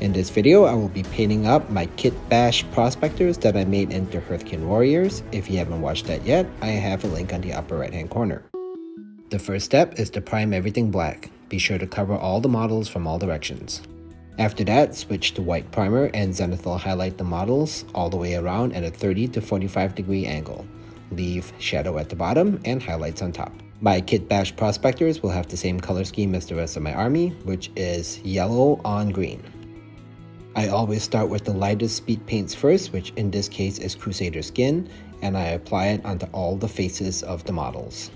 In this video, I will be painting up my kitbash prospectors that I made into Hearthkyn warriors. If you haven't watched that yet, I have a link on the upper right hand corner. The first step is to prime everything black. Be sure to cover all the models from all directions. After that, switch to white primer and zenithal highlight the models all the way around at a 30 to 45 degree angle. Leave shadow at the bottom and highlights on top. My kitbash prospectors will have the same color scheme as the rest of my army, which is yellow on green. I always start with the lightest speed paints first, which in this case is Crusader skin, and I apply it onto all the faces of the models.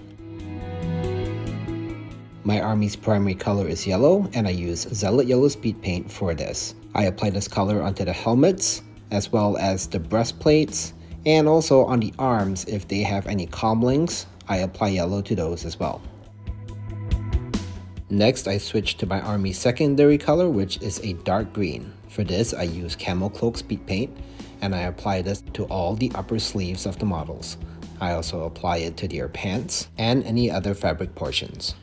My army's primary color is yellow, and I use Zealot Yellow speed paint for this. I apply this color onto the helmets, as well as the breastplates, and also on the arms. If they have any comlinks, I apply yellow to those as well. Next, I switch to my army's secondary color, which is a dark green. For this, I use Camel Cloak speed paint, and I apply this to all the upper sleeves of the models. I also apply it to their pants and any other fabric portions.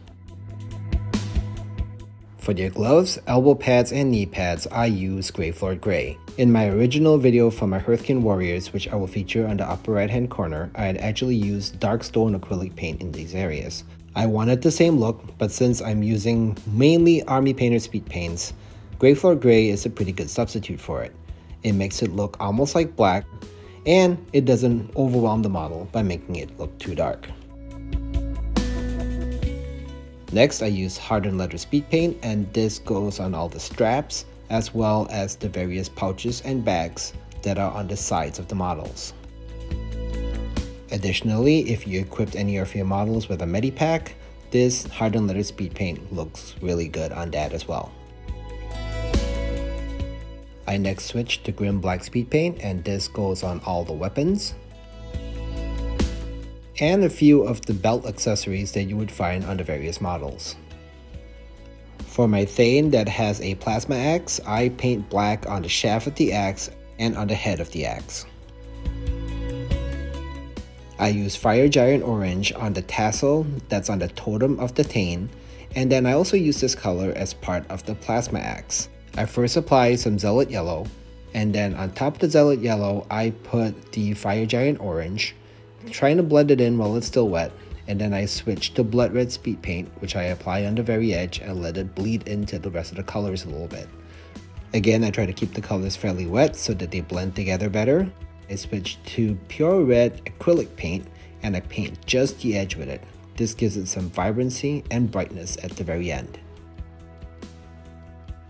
For their gloves, elbow pads, and knee pads, I use Grave Lord Grey. In my original video for my Hearthkyn warriors, which I will feature on the upper right hand corner, I had actually used dark stone acrylic paint in these areas. I wanted the same look, but since I'm using mainly army painter speed paints, Grave Lord Grey is a pretty good substitute for it. It makes it look almost like black, and it doesn't overwhelm the model by making it look too dark. Next, I use Hardened Leather speed paint, and this goes on all the straps as well as the various pouches and bags that are on the sides of the models. Additionally, if you equipped any of your models with a medipack, this Hardened Leather speed paint looks really good on that as well. I next switch to Grim Black speed paint, and this goes on all the weapons and a few of the belt accessories that you would find on the various models. For my Thane that has a plasma axe, I paint black on the shaft of the axe and on the head of the axe. I use Fire Giant Orange on the tassel that's on the totem of the Thane, and then I also use this color as part of the plasma axe. I first apply some Zealot Yellow, and then on top of the Zealot Yellow, I put the Fire Giant Orange, trying to blend it in while it's still wet, and then I switch to blood red speed paint, which I apply on the very edge and let it bleed into the rest of the colors a little bit. Again, I try to keep the colors fairly wet so that they blend together better. I switch to pure red acrylic paint, and I paint just the edge with it. This gives it some vibrancy and brightness at the very end.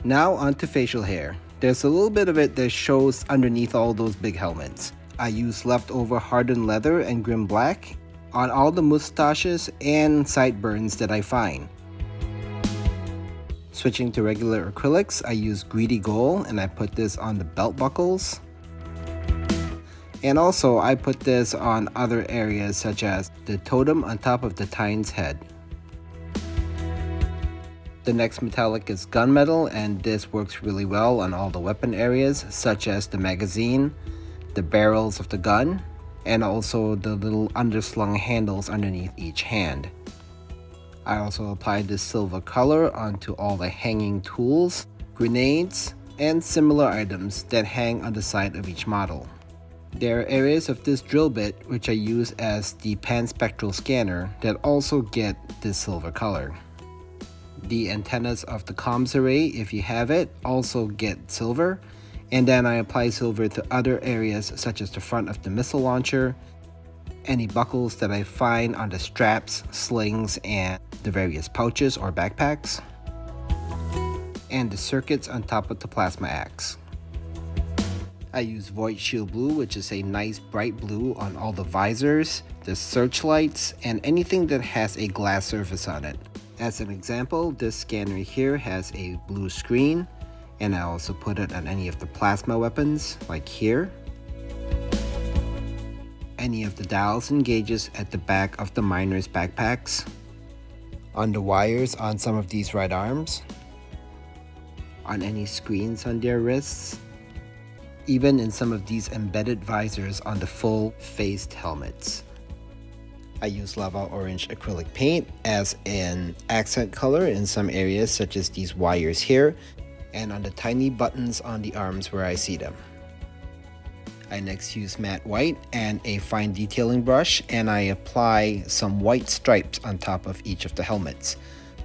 Now onto facial hair. There's a little bit of it that shows underneath all those big helmets. I use leftover Hardened Leather and Grim Black on all the mustaches and sideburns that I find. Switching to regular acrylics, I use Greedy Gold, and I put this on the belt buckles. And also I put this on other areas such as the totem on top of the Thane's head. The next metallic is gunmetal, and this works really well on all the weapon areas such as the magazine, the barrels of the gun, and also the little underslung handles underneath each hand. I also applied this silver color onto all the hanging tools, grenades, and similar items that hang on the side of each model. There are areas of this drill bit which I use as the pan-spectral scanner that also get this silver color. The antennas of the comms array, if you have it, also get silver. And then I apply silver to other areas such as the front of the missile launcher, any buckles that I find on the straps, slings, and the various pouches or backpacks, and the circuits on top of the plasma axe. I use Void Shield Blue, which is a nice bright blue on all the visors, the searchlights, and anything that has a glass surface on it. As an example, this scanner here has a blue screen, and I also put it on any of the plasma weapons, like here, any of the dials and gauges at the back of the miners' backpacks, on the wires on some of these right arms, on any screens on their wrists, even in some of these embedded visors on the full-faced helmets. I use lava orange acrylic paint as an accent color in some areas such as these wires here, and on the tiny buttons on the arms where I see them. I next use matte white and a fine detailing brush, and I apply some white stripes on top of each of the helmets.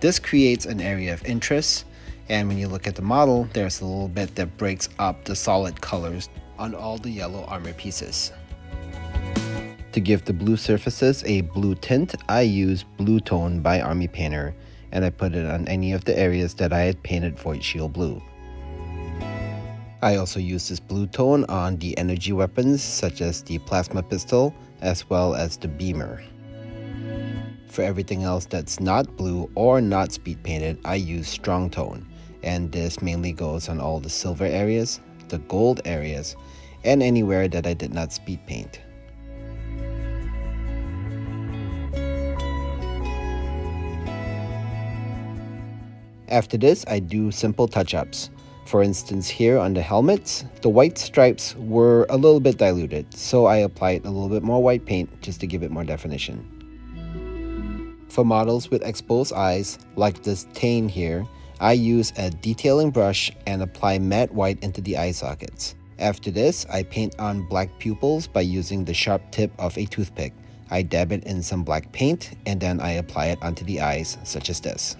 This creates an area of interest, and when you look at the model, there's a little bit that breaks up the solid colors on all the yellow armor pieces. To give the blue surfaces a blue tint, I use Blue Tone by Army Painter, and I put it on any of the areas that I had painted Void Shield Blue. I also use this blue tone on the energy weapons such as the plasma pistol as well as the beamer. For everything else that's not blue or not speed painted, I use Strong Tone, and this mainly goes on all the silver areas, the gold areas, and anywhere that I did not speed paint. After this, I do simple touch-ups. For instance, here on the helmets, the white stripes were a little bit diluted, so I applied a little bit more white paint just to give it more definition. For models with exposed eyes, like this Thane here, I use a detailing brush and apply matte white into the eye sockets. After this, I paint on black pupils by using the sharp tip of a toothpick. I dab it in some black paint, and then I apply it onto the eyes, such as this.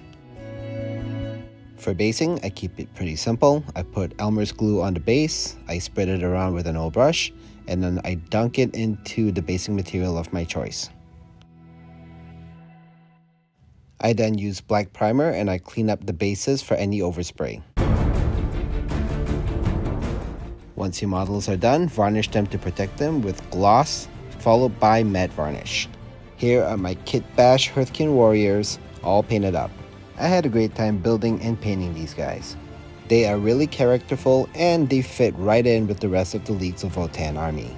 For basing, I keep it pretty simple. I put Elmer's glue on the base, I spread it around with an old brush, and then I dunk it into the basing material of my choice. I then use black primer and I clean up the bases for any overspray. Once your models are done, varnish them to protect them with gloss, followed by matte varnish. Here are my kitbash Hearthkyn warriors, all painted up. I had a great time building and painting these guys. They are really characterful and they fit right in with the rest of the Leagues of Votann army.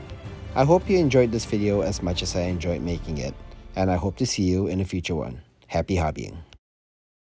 I hope you enjoyed this video as much as I enjoyed making it, and I hope to see you in a future one. Happy hobbying!